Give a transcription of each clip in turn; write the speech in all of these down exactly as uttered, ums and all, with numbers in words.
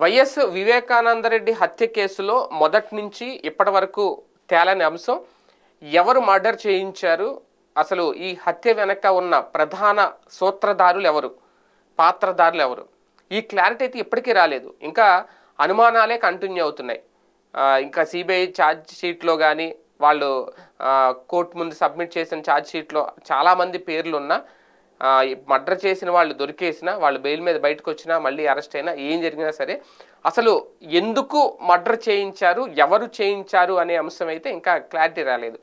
YS Vivekananda Reddy హత్య కేసులో మొదటి నుంచి ఇప్పటి వరకు తేలని అంశం ఎవరు మర్డర్ చేయించారు, అసలు ఈ హత్య వెనక ఉన్న ప్రధాన సూత్రధారులు ఎవరు, పాత్రధారులు ఎవరు, ఈ క్లారిటీ అయితే ఇప్పటికీ రాలేదు. ఇంకా అనుమానాలే కంటిన్యూ అవుతున్నాయి. ఇంకా సిబిఐ ఛార్జ్ షీట్లో కానీ వాళ్ళు కోర్టు ముందు సబ్మిట్ చేసిన ఛార్జ్ షీట్లో చాలామంది పేర్లు ఉన్నా, మర్డర్ చేసిన వాళ్ళు దొరికేసినా, వాళ్ళు బెయిల్ మీద బయటకు వచ్చినా, మళ్ళీ అరెస్ట్ అయినా, ఏం జరిగినా సరే అసలు ఎందుకు మర్డర్ చేయించారు, ఎవరు చేయించారు అనే అంశం అయితే ఇంకా క్లారిటీ రాలేదు.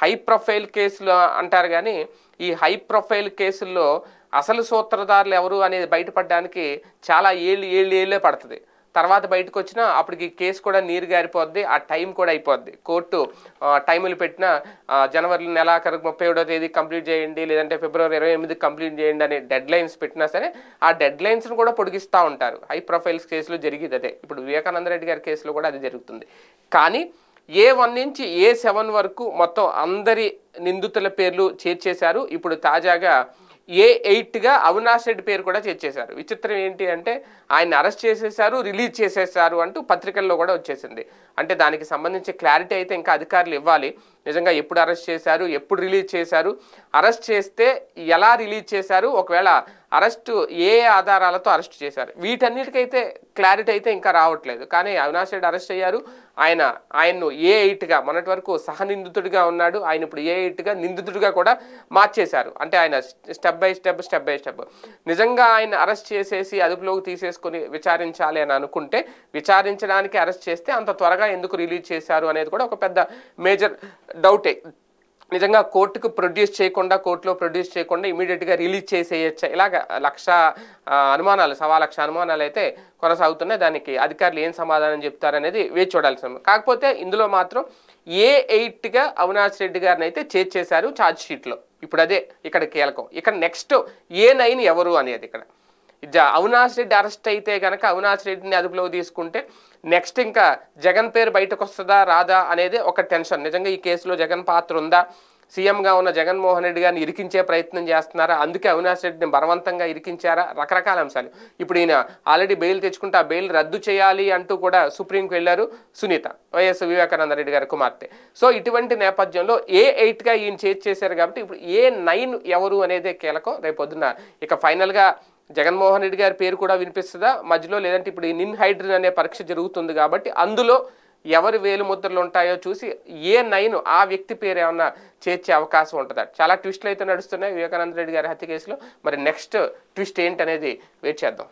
హై ప్రొఫైల్ కేసులు అంటారు కానీ ఈ హై ప్రొఫైల్ కేసుల్లో అసలు సూత్రధారులు ఎవరు అనేది బయటపడడానికి చాలా ఏళ్ళు ఏళ్ళు ఏళ్ళే పడుతుంది. తర్వాత బయటకు వచ్చినా అప్పటికి కేసు కూడా నీరు గారిపోద్ది, ఆ టైం కూడా అయిపోద్ది. కోర్టు టైములు పెట్టిన జనవరి నెలాఖరు ముప్పై ఏడో తేదీ కంప్లీట్ చేయండి, లేదంటే ఫిబ్రవరి ఇరవై ఎనిమిది కంప్లీట్ చేయండి అనే డెడ్ లైన్స్ పెట్టినా సరే ఆ డెడ్ లైన్స్ను కూడా పొడిగిస్తూ ఉంటారు. హై ప్రొఫైల్స్ కేసులు జరిగేది అదే. ఇప్పుడు వివేకానంద రెడ్డి గారి కేసులో కూడా అది జరుగుతుంది. కానీ ఏ వన్ నుంచి ఏ సెవెన్ వరకు మొత్తం అందరి నిందితుల పేర్లు చేర్చేశారు. ఇప్పుడు తాజాగా ఏ ఎయిట్గా అవినాష్ రెడ్డి పేరు కూడా చేర్చేశారు. విచిత్రం ఏంటి అంటే ఆయన అరెస్ట్ చేసేసారు, రిలీజ్ చేసేసారు అంటూ పత్రికల్లో కూడా వచ్చేసింది. అంటే దానికి సంబంధించి క్లారిటీ అయితే ఇంకా అధికారులు ఇవ్వాలి. నిజంగా ఎప్పుడు అరెస్ట్ చేశారు, ఎప్పుడు రిలీజ్ చేశారు, అరెస్ట్ చేస్తే ఎలా రిలీజ్ చేశారు, ఒకవేళ అరెస్టు ఏ ఆధారాలతో అరెస్ట్ చేశారు, వీటన్నిటికైతే క్లారిటీ అయితే ఇంకా రావట్లేదు. కానీ అవినాష్ రెడ్డి అరెస్ట్ అయ్యారు. ఆయన ఆయన్ను ఏ ఎయిట్గా మొన్నటి వరకు సహనిందితుడిగా ఉన్నాడు, ఆయన ఇప్పుడు ఏ ఎయిట్గా నిందితుడిగా కూడా మార్చేశారు. అంటే ఆయన step by step step by step నిజంగా ఆయన అరెస్ట్ చేసేసి అదుపులోకి తీసేసుకొని విచారించాలి అని అనుకుంటే, విచారించడానికి అరెస్ట్ చేస్తే అంత త్వరగా ఎందుకు రిలీజ్ చేశారు అనేది కూడా ఒక పెద్ద మేజర్ డౌటే. నిజంగా కోర్టుకు ప్రొడ్యూస్ చేయకుండా, కోర్టులో ప్రొడ్యూస్ చేయకుండా ఇమీడియట్గా రిలీజ్ చేసేయచ్చా, ఇలాగ లక్ష అనుమానాలు, సవా లక్ష అనుమానాలు అయితే కొనసాగుతున్నాయి. దానికి అధికారులు ఏం సమాధానం చెప్తారనేది వేచి చూడాల్సిన. కాకపోతే ఇందులో మాత్రం ఏ ఎయిట్గా అవినాష్ రెడ్డి గారిని అయితే చేర్చేశారు ఛార్జ్ షీట్లో. ఇప్పుడు అదే ఇక్కడ కీలకం. ఇక్కడ నెక్స్ట్ ఏ నైన్ ఎవరు అనేది. ఇక్కడ అవినాష్ రెడ్డి అరెస్ట్ అయితే కనుక, అవినాష్ రెడ్డిని అదుపులోకి తీసుకుంటే నెక్స్ట్ ఇంకా జగన్ పేరు బయటకు వస్తుందా రాదా అనేది ఒక టెన్షన్. నిజంగా ఈ కేసులో జగన్ పాత్ర ఉందా, సీఎంగా ఉన్న జగన్మోహన్ రెడ్డి గారిని ఇరికించే ప్రయత్నం చేస్తున్నారా, అందుకే అవినాష్ రెడ్డిని బలవంతంగా ఇరికించారా, రకరకాల అంశాలు. ఇప్పుడు ఈయన ఆల్రెడీ బెయిల్ తెచ్చుకుంటే ఆ బెయిల్ రద్దు చేయాలి అంటూ కూడా సుప్రీంకి వెళ్ళారు సునీత, వైఎస్ వివేకానంద రెడ్డి గారి కుమార్తె. సో ఇటువంటి నేపథ్యంలో ఏ ఎయిట్గా ఈయన చేర్చేశారు కాబట్టి ఇప్పుడు ఏ నైన్ ఎవరు అనేదే కీలకం. రేపొద్దున ఇక ఫైనల్గా జగన్మోహన్ రెడ్డి గారి పేరు కూడా వినిపిస్తుందా మధ్యలో, లేదంటే ఇప్పుడు ఈ నిన్ హైడ్రిన్ అనే పరీక్ష జరుగుతుంది కాబట్టి అందులో ఎవరి వేలు ముద్రలు ఉంటాయో చూసి ఏ నైన్ ఆ వ్యక్తి పేరు ఏమన్నా చేర్చే అవకాశం ఉంటుందా. చాలా ట్విస్టులు అయితే నడుస్తున్నాయి వివేకానంద రెడ్డి గారి హత్య కేసులో. మరి నెక్స్ట్ ట్విస్ట్ ఏంటనేది వెయిట్ చేద్దాం.